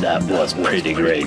That was pretty great.